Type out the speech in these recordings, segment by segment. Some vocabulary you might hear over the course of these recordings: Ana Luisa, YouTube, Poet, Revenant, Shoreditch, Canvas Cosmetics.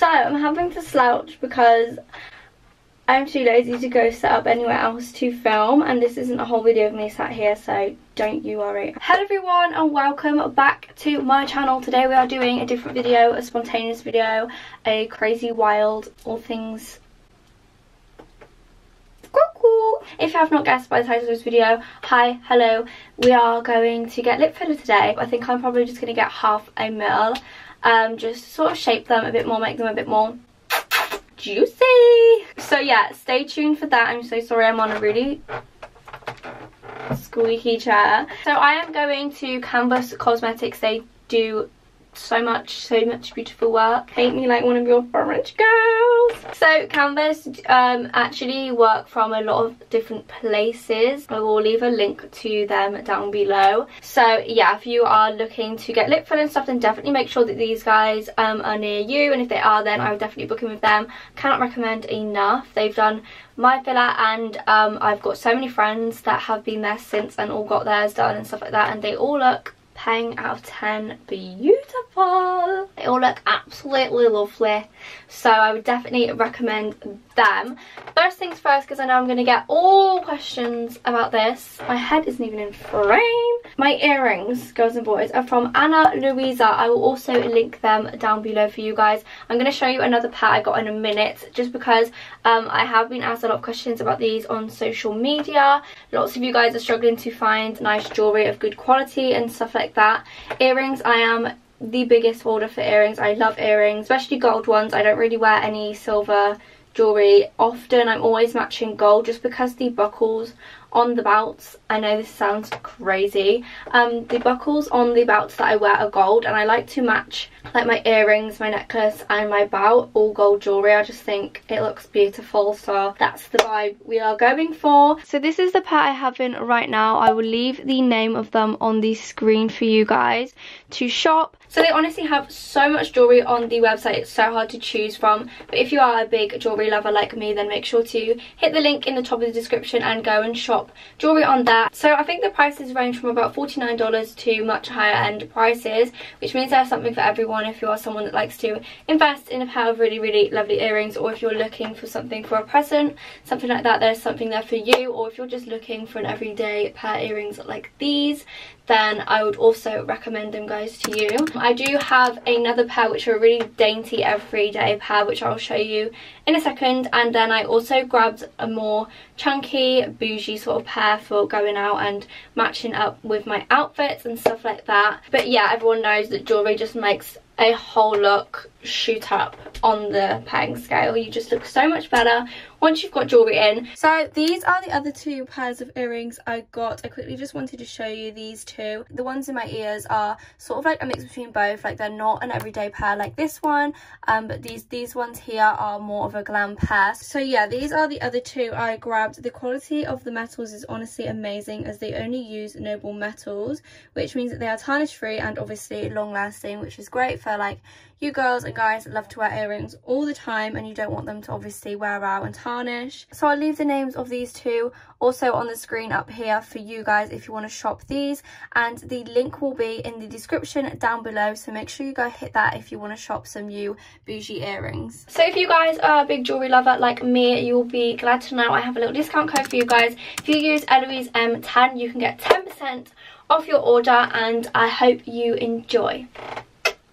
So I'm having to slouch because I'm too lazy to go set up anywhere else to film, and this isn't a whole video of me sat here, so don't you worry. Hello everyone and welcome back to my channel. Today we are doing a different video, a spontaneous video, a crazy wild, all things cool. If you have not guessed by the title of this video, hi, hello, we are going to get lip filler today. I think I'm probably just going to get half a mil, just to sort of shape them a bit more, make them a bit more juicy. So yeah, stay tuned for that. I'm so sorry, I'm on a really squeaky chair. So I am going to Canvas Cosmetics. They do so much beautiful work. Paint me like one of your French girls. So Canvas actually work from a lot of different places. I will leave a link to them down below. So yeah, if you are looking to get lip filler and stuff, then definitely make sure that these guys are near you, and if they are, then I would definitely book in with them. Cannot recommend enough. They've done my filler, and I've got so many friends that have been there since and all got theirs done and stuff like that, and they all look 10 out of 10 beautiful. They all look absolutely lovely, so I would definitely recommend them. First things first, because I know I'm going to get all questions about this. My head isn't even in frame. My earrings, girls and boys, are from Ana Luisa. I will also link them down below for you guys. I'm going to show you another pair I got in a minute, just because I have been asked a lot of questions about these on social media. Lots of you guys are struggling to find nice jewellery of good quality and stuff like that. Earrings, I am the biggest hoarder for earrings. I love earrings, especially gold ones. I don't really wear any silver jewellery often. I'm always matching gold, just because the buckles on the belts, I know this sounds crazy, the buckles on the belts that I wear are gold, and I like to match like my earrings, my necklace and my belt, all gold jewellery. I just think it looks beautiful, so that's the vibe we are going for. So this is the pair I have in right now. I will leave the name of them on the screen for you guys to shop. So they honestly have so much jewellery on the website, it's so hard to choose from, but if you are a big jewellery lover like me, then make sure to hit the link in the top of the description and go and shop jewelry on that. So I think the prices range from about $49 to much higher end prices, which means there's something for everyone. If you are someone that likes to invest in a pair of really lovely earrings, or if you're looking for something for a present, something like that, there's something there for you. Or if you're just looking for an everyday pair of earrings like these, then I would also recommend them, guys, to you. I do have another pair which are a really dainty everyday pair, which I'll show you in a second, and then I also grabbed a more chunky bougie sort of pair for going out and matching up with my outfits and stuff like that. But yeah, everyone knows that jewellery just makes a whole look shoot up on the pairing scale. You just look so much better once you've got jewellery in. So these are the other two pairs of earrings I got. I quickly just wanted to show you these two. The ones in my ears are sort of like a mix between both, like they're not an everyday pair like this one, but these ones here are more of a glam pair. So yeah, these are the other two I grabbed. The quality of the metals is honestly amazing, as they only use noble metals, which means that they are tarnish free and obviously long lasting, which is great for like you girls and guys that love to wear earrings all the time and you don't want them to obviously wear out and tarnish. So I'll leave the names of these two also on the screen up here for you guys if you want to shop these, and the link will be in the description down below, so make sure you go hit that if you want to shop some new bougie earrings. So if you guys are a big jewelry lover like me, you'll be glad to know I have a little discount code for you guys. If you use EloiseM10 you can get 10% off your order, and I hope you enjoy.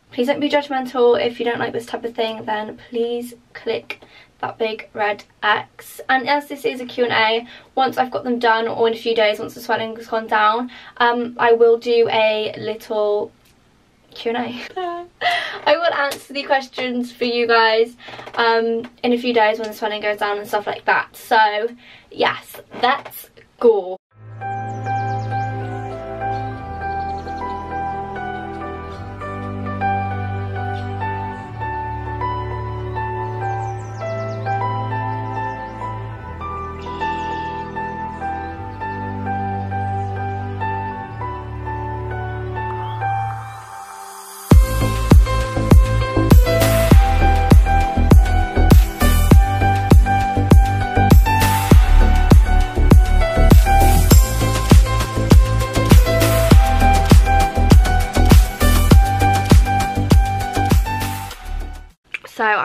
Please don't be judgmental. If you don't like this type of thing, then please click that big red X. And as this is a Q&A, once I've got them done, or in a few days once the swelling has gone down, I will do a little Q&A. I will answer the questions for you guys in a few days when the swelling goes down and stuff like that. So yes, let's go.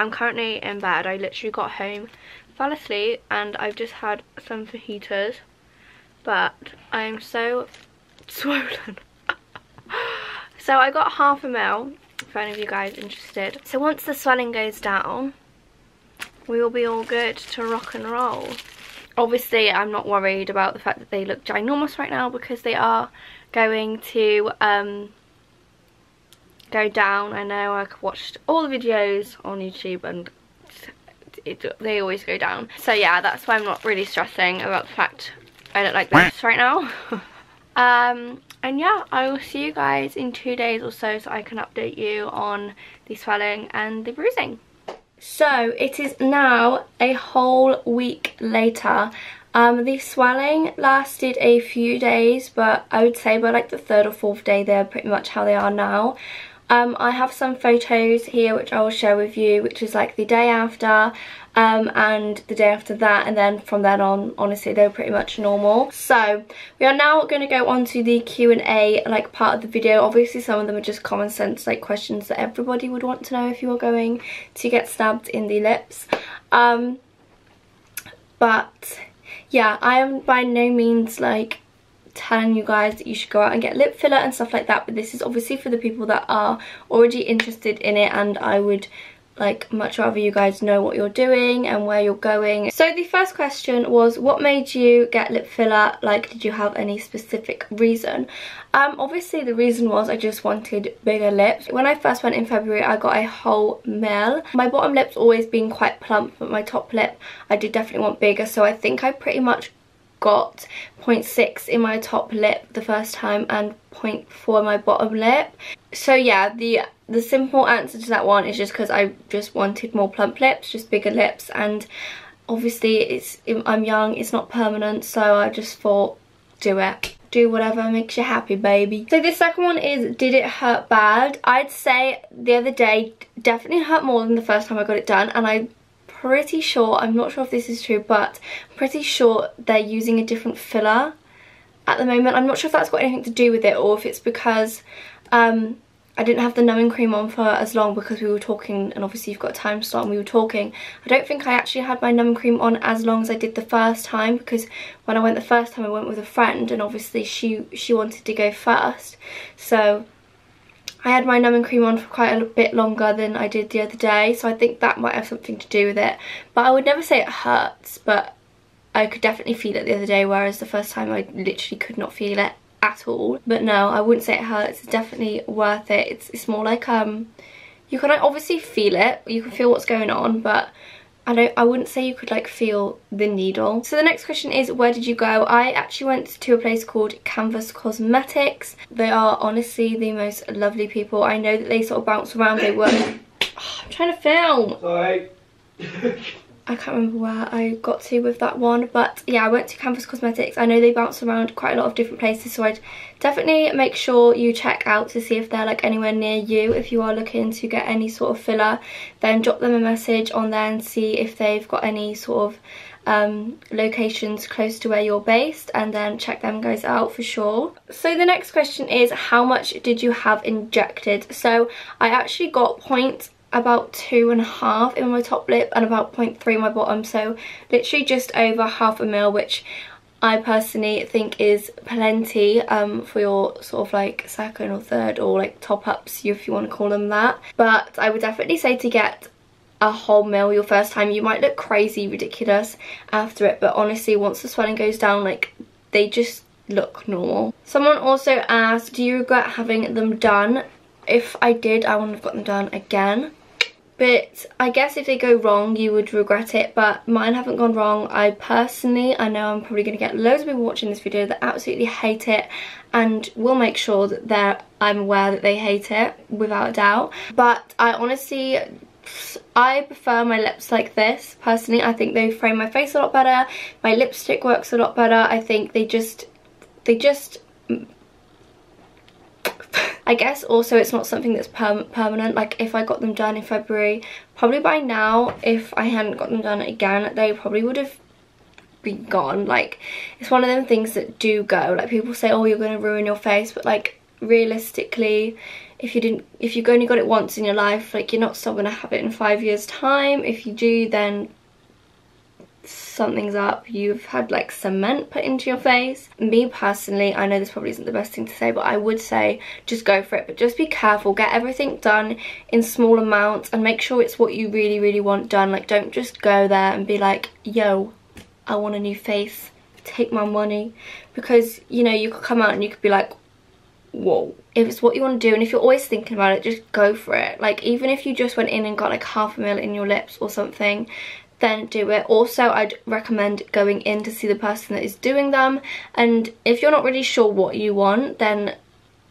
I'm currently in bed. I literally got home, fell asleep, and I've just had some fajitas, but I'm so swollen. So I got 1/2 ml for any of you guys interested. So once the swelling goes down, we will be all good to rock and roll. Obviously, I'm not worried about the fact that they look ginormous right now, because they are going to go down. I know I watched all the videos on YouTube and they always go down. So yeah, that's why I'm not really stressing about the fact I look like this right now. And yeah, I will see you guys in 2 days or so, so I can update you on the swelling and the bruising. So it is now a whole week later. The swelling lasted a few days, but I would say by like the 3rd or 4th day they're pretty much how they are now. I have some photos here which I will share with you, which is like the day after and the day after that, and then from then on, honestly, they were pretty much normal. So we are now going to go on to the Q&A like part of the video. Obviously some of them are just common sense like questions that everybody would want to know if you were going to get stabbed in the lips. But yeah, I am by no means like telling you guys that you should go out and get lip filler and stuff like that, but this is obviously for the people that are already interested in it, and I would like much rather you guys know what you're doing and where you're going. So the first question was, what made you get lip filler? Like, did you have any specific reason? Obviously the reason was I just wanted bigger lips. When I first went in February, I got a whole mil. My bottom lip's always been quite plump, but my top lip I did definitely want bigger, so I think I pretty much got 0.6 in my top lip the first time and 0.4 in my bottom lip. So yeah, the simple answer to that one is just because I just wanted more plump lips, just bigger lips, and obviously I'm young, it's not permanent, so I just thought, do it. Do whatever makes you happy, baby. So this second one is, did it hurt bad? I'd say the other day definitely hurt more than the first time I got it done, and pretty sure, I'm not sure if this is true, but pretty sure they're using a different filler at the moment. I'm not sure if that's got anything to do with it, or if it's because I didn't have the numbing cream on for as long, because we were talking, and obviously you've got a time slot, and we were talking. I don't think I actually had my numbing cream on as long as I did the first time, because when I went the first time I went with a friend, and obviously she wanted to go first, so I had my numbing cream on for quite a bit longer than I did the other day, so I think that might have something to do with it. But I would never say it hurts, but I could definitely feel it the other day, whereas the first time I literally could not feel it at all. But no, I wouldn't say it hurts. It's definitely worth it. It's more like you can obviously feel it, you can feel what's going on, but I wouldn't say you could like feel the needle. So the next question is, where did you go? I actually went to a place called Canvas Cosmetics. They are honestly the most lovely people. I know that they sort of bounce around. They work. Oh, I'm trying to film. Sorry. I can't remember where I got to with that one, but yeah, I went to Canvas Cosmetics. I know they bounce around quite a lot of different places, so I'd definitely make sure you check out to see if they're like anywhere near you. If you are looking to get any sort of filler, then drop them a message on there and see if they've got any sort of locations close to where you're based, and then check them guys out for sure. So the next question is, how much did you have injected? So I actually got about 2.5 in my top lip and about 0.3 in my bottom, so literally just over 1/2 ml, which I personally think is plenty for your sort of like second or third or like top ups, if you want to call them that. But I would definitely say to get a whole mil your first time. You might look crazy ridiculous after it, but honestly once the swelling goes down, like, they just look normal. Someone also asked, do you regret having them done? If I did, I wouldn't have got them done again. But I guess if they go wrong, you would regret it, but mine haven't gone wrong. I know I'm probably going to get loads of people watching this video that absolutely hate it, and will make sure that I'm aware that they hate it, without a doubt. But I prefer my lips like this, personally. I think they frame my face a lot better, my lipstick works a lot better. I think they just... I guess also it's not something that's permanent. Like, if I got them done in February, probably by now, if I hadn't got them done again, they probably would have been gone. Like, it's one of them things that do go. Like, people say, oh, you're going to ruin your face, but like realistically if you've only got it once in your life, like, you're not still going to have it in 5 years' time. If you do, then something's up. You've had, like, cement put into your face. Me, personally, I know this probably isn't the best thing to say, but I would say just go for it. But just be careful. Get everything done in small amounts and make sure it's what you really, really want done. Like, don't just go there and be like, yo, I want a new face. Take my money. Because, you know, you could come out and you could be like, whoa. If it's what you want to do and if you're always thinking about it, just go for it. Like, even if you just went in and got like ½ mil in your lips or something, then do it. Also, I'd recommend going in to see the person that is doing them, and if you're not really sure what you want, then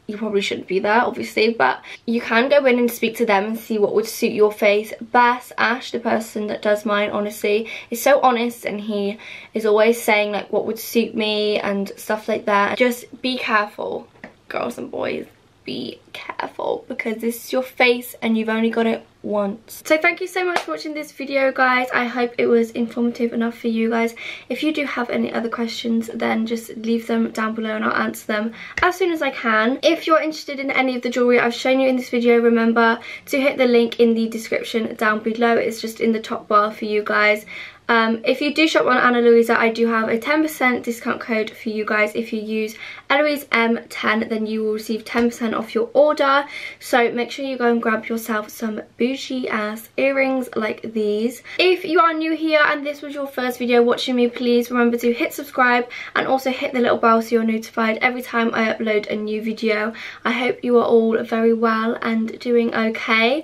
you probably shouldn't be there, obviously, but you can go in and speak to them and see what would suit your face best. Ash, the person that does mine, honestly, is so honest, and he is always saying like what would suit me and stuff like that. Just be careful. Girls and boys, be careful, because this is your face and you've only got it once. So thank you so much for watching this video, guys. I hope it was informative enough for you guys. If you do have any other questions, then just leave them down below and I'll answer them as soon as I can. If you're interested in any of the jewellery I've shown you in this video, remember to hit the link in the description down below. It's just in the top bar for you guys. If you do shop on Ana Luisa, I do have a 10% discount code for you guys. If you use EloiseM10, then you will receive 10% off your order. So make sure you go and grab yourself some bougie ass earrings like these. If you are new here and this was your first video watching me, please remember to hit subscribe and also hit the little bell so you're notified every time I upload a new video. I hope you are all very well and doing okay.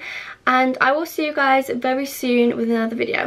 And I will see you guys very soon with another video.